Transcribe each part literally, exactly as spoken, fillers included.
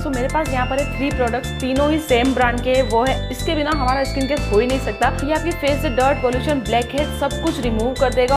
Products. तो मेरे पास यहाँ पर है थ्री प्रोडक्ट्स, तीनों ही सेम ब्रांड के वो है। इसके बिना हमारा स्किन केयर हो ही नहीं सकता। ये आपकी फेस से डर्ट, पॉल्यूशन, ब्लैक हेड सब कुछ रिमूव कर देगा।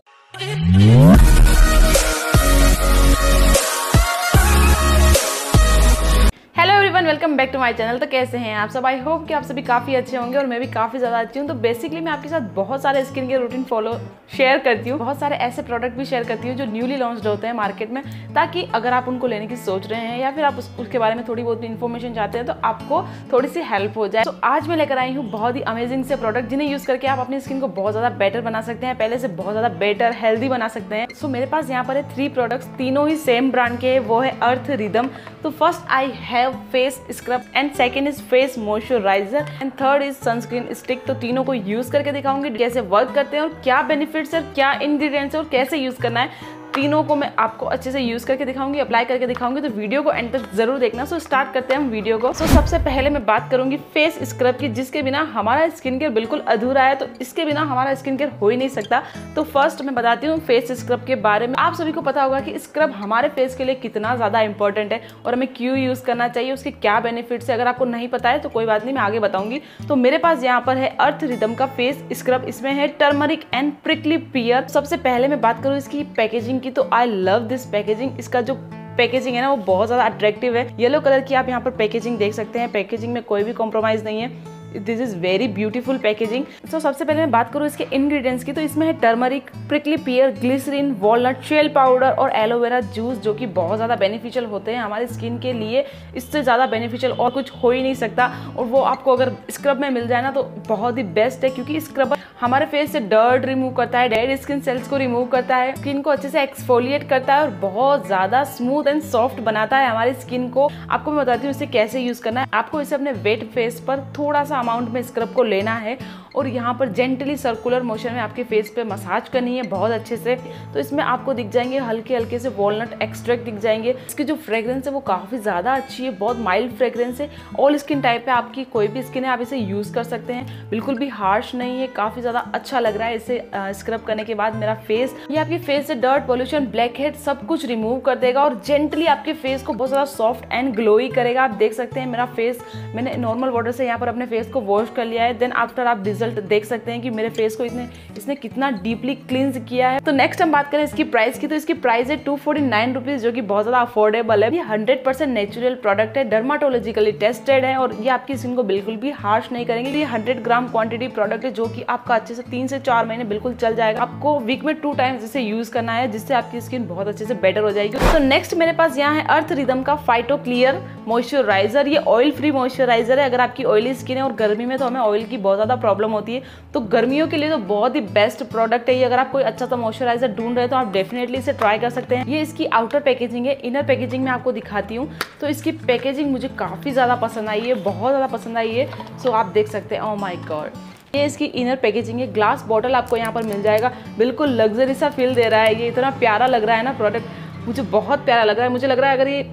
Welcome back to my channel. तो कैसे हैं आप सब? आई होप कि आप सभी काफ़ी अच्छे होंगे और मैं भी काफ़ी ज़्यादा अच्छी हूँ। तो बेसिकली मैं आपके साथ बहुत सारे स्किन के रूटीन फॉलो शेयर करती हूँ, बहुत सारे ऐसे प्रोडक्ट भी शेयर करती हूँ जो न्यूली लॉन्च्ड होते हैं मार्केट में, ताकि अगर आप उनको लेने की सोच रहे हैं या फिर आप उस, उसके बारे में थोड़ी बहुत इन्फॉर्मेशन चाहते हैं तो आपको थोड़ी सी हेल्प हो जाए। तो आज मैं लेकर आई हूँ बहुत ही अमेजिंग से प्रोडक्ट जिन्हें यूज़ करके आप अपनी स्किन को बहुत ज़्यादा बेटर बना सकते हैं, पहले से बहुत ज़्यादा बेटर हेल्दी बना सकते हैं। सो मेरे पास यहाँ पर है थ्री प्रोडक्ट्स, तीनों ही सेम ब्रांड के, वो है अर्थ रिदम। तो first I have face scrub and second is face moisturiser and third is sunscreen stick. तो तीनों को यूज करके दिखाऊंगी कैसे वर्क करते हैं और क्या बेनिफिट्स है, क्या इंग्रेडिएंट्स है और कैसे यूज करना है। तीनों को मैं आपको अच्छे से यूज करके दिखाऊंगी, अप्लाई करके दिखाऊंगी। तो वीडियो को एंड तक जरूर देखना। सो स्टार्ट करते हैं हम वीडियो को। सो सबसे पहले मैं बात करूंगी फेस स्क्रब की, जिसके बिना हमारा स्किन केयर बिल्कुल अधूरा है। तो इसके बिना हमारा स्किन केयर हो ही नहीं सकता। तो फर्स्ट मैं बताती हूँ फेस स्क्रब के बारे में। आप सभी को पता होगा कि स्क्रब हमारे फेस के लिए कितना ज़्यादा इंपॉर्टेंट है और हमें क्यों यूज करना चाहिए, उसके क्या बेनिफिट्स है। अगर आपको नहीं पता है तो कोई बात नहीं, मैं आगे बताऊंगी। तो मेरे पास यहाँ पर है अर्थ रिदम का फेस स्क्रब। इसमें है टर्मरिक एंड प्रिकली पियर। सबसे पहले मैं बात करूँ इसकी पैकेजिंग की, तो आई लव दिस पैकेजिंग। इसका जो पैकेजिंग है ना वो बहुत ज़्यादा अट्रैक्टिव है। येलो कलर की आप यहाँ पर पैकेजिंग देख सकते हैं। पैकेजिंग में कोई भी कॉम्प्रोमाइज़ नहीं है। This is very beautiful packaging. So सबसे पहले मैं बात करूँ इसके इंग्रेडिएंट्स की, तो इसमें है turmeric, prickly pear, glycerine, walnut shell powder और एलोवेरा जूस, जो कि बहुत ज़्यादा बेनिफिशियल होते हैं हमारी स्किन के लिए। इससे ज़्यादा बेनिफिशियल और कुछ हो ही नहीं सकता। और वो आपको अगर स्क्रब में मिल जाए ना तो बहुत ही बेस्ट है, क्योंकि स्क्रब हमारे फेस से डर्ट रिमूव करता है, डेड स्किन सेल्स को रिमूव करता है, स्किन को अच्छे से एक्सफोलिएट करता है और बहुत ज़्यादा स्मूथ एंड सॉफ्ट बनाता है हमारी स्किन को। आपको मैं बताती हूँ इसे कैसे यूज़ करना है। आपको इसे अपने वेट फेस पर थोड़ा सा अमाउंट में स्क्रब को लेना है और यहाँ पर जेंटली सर्कुलर मोशन में आपके फेस पे मसाज करनी है बहुत अच्छे से। तो इसमें आपको दिख जाएंगे हल्के हल्के से वॉलनट एक्सट्रैक्ट दिख जाएंगे। इसकी जो फ्रेग्रेंस है वो काफ़ी ज़्यादा अच्छी है, बहुत माइल्ड फ्रेग्रेंस है। ऑल स्किन टाइप है आपकी, कोई भी स्किन है आप इसे यूज़ कर सकते हैं। बिल्कुल भी हार्श नहीं है, काफ़ी ज़्यादा अच्छा लग रहा है इसे स्क्रब करने के बाद मेरा फेस। ये आपकी फेस से डर्ट, पॉल्यूशन, ब्लैक हेड सब कुछ रिमूव कर देगा और जेंटली आपके फेस को बहुत ज़्यादा सॉफ्ट एंड ग्लोई करेगा। आप देख सकते हैं मेरा फेस, मैंने नॉर्मल वाटर से यहाँ पर अपने फेस को वॉश कर लिया है। देन आफ्टर आप रिजल्ट देख सकते हैं कि मेरे फेस को इसने इसने कितना डीपली क्लींस किया है। तो नेक्स्ट हम बात करें इसकी प्राइस की, तो इसकी प्राइस है टू फोर्टी नाइन रुपीज, जो कि बहुत ज़्यादा अफोर्डेबल है। ये हंड्रेड परसेंट नेचुरल प्रोडक्ट है, डर्माटोलॉजिकली टेस्टेड है और ये आपकी स्किन को बिल्कुल भी हार्श नहीं करेंगे। ये हंड्रेड ग्राम क्वांटिटी प्रोडक्ट है, जो कि आपका अच्छे से तीन से चार महीने बिल्कुल चल जाएगा। आपको वीक में टू टाइम्स इसे यूज करना है, जिससे आपकी स्किन बहुत अच्छे से बेटर हो जाएगी। तो नेक्स्ट मेरे पास यहाँ है अर्थ रिदम का फाइटो क्लियर मॉइस्चराइजर। ये ऑयल फ्री मॉइस्चराइजर है। अगर आपकी ऑयली स्किन है और गर्मी में तो हमें ऑयल की बहुत ज़्यादा प्रॉब्लम होती है, तो गर्मियों के लिए तो बहुत ही बेस्ट प्रोडक्ट है ये। अगर आप कोई अच्छा सा मॉइस्चराइजर ढूंढ रहे हो तो आप डेफिनेटली इसे ट्राई कर सकते हैं। ये इसकी आउटर पैकेजिंग है। इनर पैकेजिंग में आपको दिखाती हूँ। तो इसकी पैकेजिंग मुझे काफ़ी ज़्यादा पसंद आई है, बहुत ज़्यादा पसंद आई है। सो आप देख सकते हैं, ओ माय गॉड, ये इसकी इनर पैकेजिंग है। ग्लास बॉटल आपको यहाँ पर मिल जाएगा। बिल्कुल लग्जरी सा फील दे रहा है ये। इतना प्यारा लग रहा है ना प्रोडक्ट, मुझे बहुत प्यारा लग रहा है। मुझे लग रहा है अगर ये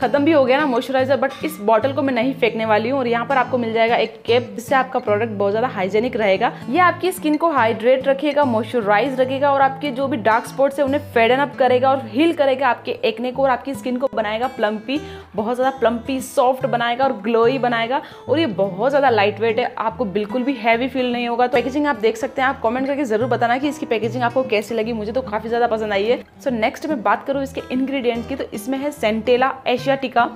खत्म भी हो गया ना मॉइस्चराइजर, बट इस बॉटल को मैं नहीं फेंकने वाली हूँ। और यहाँ पर आपको मिल जाएगा एक कैप, जिससे आपका प्रोडक्ट बहुत ज़्यादा हाइजेनिक रहेगा। ये आपकी स्किन को हाइड्रेट रखेगा, मॉइस्चराइज रखेगा और आपके जो भी डार्क स्पॉट्स है उन्हें फेडन अप करेगा और हील करेगा आपके एक्ने को और आपकी स्किन को बनाएगा प्लम्पी, बहुत ज़्यादा प्लम्पी, सॉफ्ट बनाएगा और ग्लोई बनाएगा। और ये बहुत ज़्यादा लाइट वेट है, आपको बिल्कुल भी हैवी फील नहीं होगा। तो पैकेजिंग आप देख सकते हैं। आप कॉमेंट करके जरूर बताना कि इसकी पैकेजिंग आपको कैसी लगी। मुझे तो काफ़ी ज़्यादा पसंद आई है। सो नेक्स्ट मैं बात करूँ इसके इंग्रीडियंट की, तो इसमें है centella asiatica,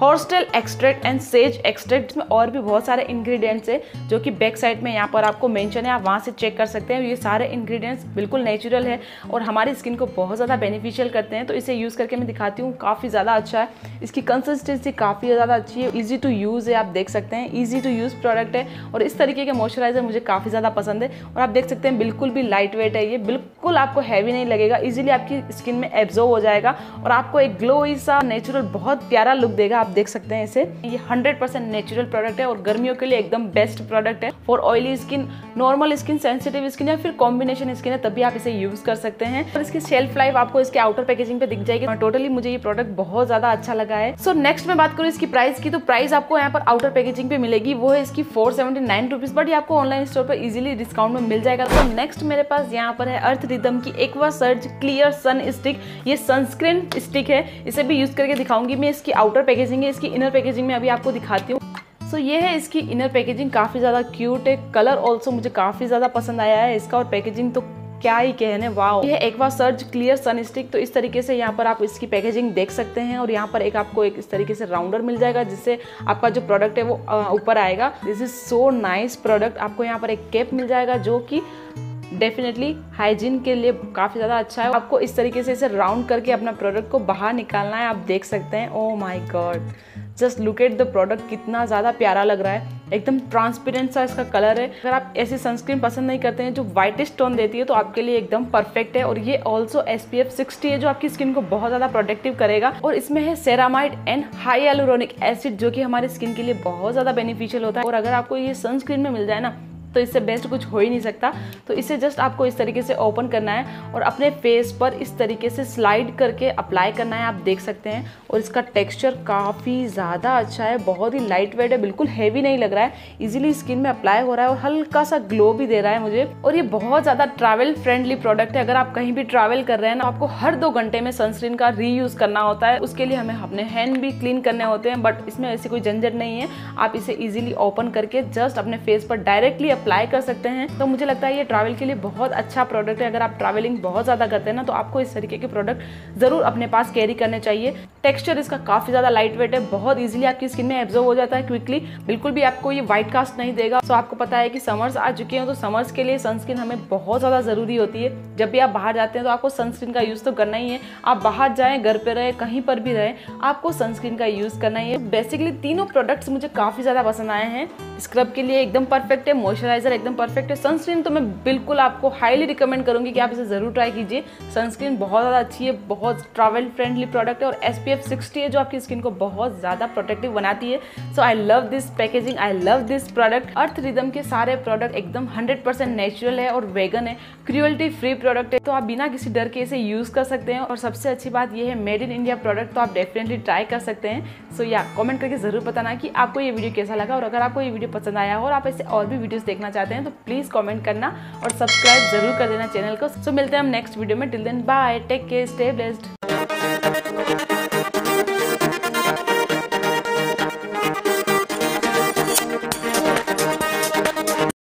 horsetail extract and sage extract में और भी बहुत सारे इंग्रेडिएंट्स है, जो कि बैक साइड में यहाँ पर आपको मेंशन है। आप वहाँ से चेक कर सकते हैं। ये सारे इंग्रेडिएंट्स बिल्कुल नेचुरल है और हमारी स्किन को बहुत ज़्यादा बेनिफिशियल करते हैं। तो इसे यूज़ करके मैं दिखाती हूँ, काफ़ी ज़्यादा अच्छा है। इसकी कंसिस्टेंसी काफ़ी ज़्यादा अच्छी है, ईजी टू यूज़ है। आप देख सकते हैं ईजी टू यूज़ प्रोडक्ट है और इस तरीके के मॉइस्चराइजर मुझे काफ़ी ज़्यादा पसंद है। और आप देख सकते हैं बिल्कुल भी लाइट वेट है ये, बिल्कुल आपको हैवी नहीं लगेगा, ईजिली आपकी स्किन में एब्जॉर्व हो जाएगा और आपको एक ग्लोई सा नेचुरल बहुत प्यारा लुक देगा। आप देख सकते हैं इसे। ये हंड्रेड परसेंट नेचुरल प्रोडक्ट है और गर्मियों के लिए एकदम बेस्ट प्रोडक्ट है। For oily skin, normal skin, sensitive skin या फिर कॉम्बिनेशन स्किन है, तभी आप इसे यूज़ कर सकते हैं। और इसकी शेल्फ लाइफ आपको इसके आउटर पैकेजिंग पे दिख जाएगी। टोटली मुझे ये प्रोडक्ट बहुत ज़्यादा अच्छा लगा है। सो नेक्स्ट मैं बात करूँ इसकी प्राइस की, तो प्राइस आपको यहाँ पर आउटर पैकेजिंग पे मिलेगी, वो है इसकी four seventy nine rupees, but ये आपको ऑनलाइन स्टोर पर इजिली डिस्काउंट में मिल जाएगा। तो नेक्स्ट मेरे पास यहाँ पर है अर्थ रिदम की aqua surge clear sun stick. ये सनस्क्रीन स्टिक है, इसे भी यूज़ करके दिखाऊंगी मैं। इसकी आउटर पैकेजिंग है, इसकी इनर पैकेजिंग में अभी आपको दिखाती हूँ। सो so, ये है इसकी इनर पैकेजिंग, काफ़ी ज़्यादा क्यूट है। कलर ऑल्सो मुझे काफ़ी ज़्यादा पसंद आया है इसका, और पैकेजिंग तो क्या ही कहने, वाओ। यह aqua surge clear sun stick, तो इस तरीके से यहाँ पर आप इसकी पैकेजिंग देख सकते हैं, और यहाँ पर एक आपको एक इस तरीके से राउंडर मिल जाएगा जिससे आपका जो प्रोडक्ट है वो ऊपर आएगा। This is so nice product. आपको यहाँ पर एक कैप मिल जाएगा जो कि डेफिनेटली हाइजीन के लिए काफ़ी ज़्यादा अच्छा है। आपको इस तरीके से इसे राउंड करके अपना प्रोडक्ट को बाहर निकालना है। आप देख सकते हैं, oh my god, just look at the product, कितना ज़्यादा प्यारा लग रहा है। एकदम ट्रांसपेरेंट सा इसका कलर है। अगर आप ऐसी सनस्क्रीन पसंद नहीं करते हैं जो वाइटिश टोन देती है तो आपके लिए एकदम परफेक्ट है। और ये also S P F sixty है जो आपकी स्किन को बहुत ज़्यादा प्रोटेक्टिव करेगा, और इसमें है ceramide and high hyaluronic acid जो कि हमारी स्किन के लिए बहुत ज़्यादा बेनिफिशियल होता है। और अगर आपको ये सनस्क्रीन में मिल जाए ना तो इससे बेस्ट कुछ हो ही नहीं सकता। तो इसे जस्ट आपको इस तरीके से ओपन करना है और अपने फेस पर इस तरीके से स्लाइड करके अप्लाई करना है। आप देख सकते हैं, और इसका टेक्सचर काफ़ी ज़्यादा अच्छा है, बहुत ही लाइट वेट है, बिल्कुल हैवी नहीं लग रहा है, इजीली स्किन में अप्लाई हो रहा है और हल्का सा ग्लो भी दे रहा है मुझे। और ये बहुत ज़्यादा ट्रैवल फ्रेंडली प्रोडक्ट है। अगर आप कहीं भी ट्रैवल कर रहे हैं ना, आपको हर दो घंटे में सनस्क्रीन का रीयूज़ करना होता है, उसके लिए हमें अपने हैंड भी क्लीन करने होते हैं, बट इसमें ऐसी कोई झंझट नहीं है। आप इसे ईजिली ओपन करके जस्ट अपने फेस पर डायरेक्टली अप्लाई कर सकते हैं। तो मुझे लगता है ये ट्रैवल के लिए बहुत अच्छा प्रोडक्ट है। अगर आप ट्रैवलिंग बहुत ज़्यादा करते हैं ना तो आपको इस तरीके के प्रोडक्ट ज़रूर अपने पास कैरी करने चाहिए। टेक्सचर इसका काफ़ी ज़्यादा लाइट वेट है, बहुत इजीली आपकी स्किन में एब्जॉर्व हो जाता है क्विकली, बिल्कुल भी आपको ये वाइट कास्ट नहीं देगा। सो आपको पता है कि समर्स आ चुके हैं, तो समर्स के लिए सनस्क्रीन हमें बहुत ज़्यादा ज़रूरी होती है। जब भी आप बाहर जाते हैं तो आपको सनस्क्रीन का यूज़ तो करना ही है। आप बाहर जाएँ, घर पर रहें, कहीं पर भी रहें, आपको सनस्क्रीन का यूज़ करना ही है। बेसिकली तीनों प्रोडक्ट्स मुझे काफ़ी ज़्यादा पसंद आए हैं। स्क्रब के लिए एकदम परफेक्ट है, मॉइस्चराइजर एकदम परफेक्ट है, सनस्क्रीन तो मैं बिल्कुल आपको हाईली रिकमेंड करूंगी कि आप इसे ज़रूर ट्राई कीजिए। सनस्क्रीन बहुत ज़्यादा अच्छी है, बहुत ट्रैवल फ्रेंडली प्रोडक्ट है, और एस पी एफ सिक्सटी है जो आपकी स्किन को बहुत ज़्यादा प्रोटेक्टिव बनाती है। So I love this packaging, I love this product. Earth Rhythm के सारे प्रोडक्ट एकदम हंड्रेड परसेंट नेचुरल है और वेगन है, क्रुएल्टी फ्री प्रोडक्ट है, तो आप बिना किसी डर के इसे यूज़ कर सकते हैं। और सबसे अच्छी बात यह है मेड इन इंडिया प्रोडक्ट, तो आप डेफिनेटली ट्राई कर सकते हैं। सो या कॉमेंट करके ज़रूर बताना कि आपको ये वीडियो कैसा लगा, और अगर आपको ये वीडियो पसंद आया हो और आप ऐसे और भी वीडियोस देखना चाहते हैं तो प्लीज़ कमेंट करना और सब्सक्राइब जरूर कर देना चैनल को। सो मिलते हैं हम नेक्स्ट वीडियो में। Till then bye, take care, stay blessed.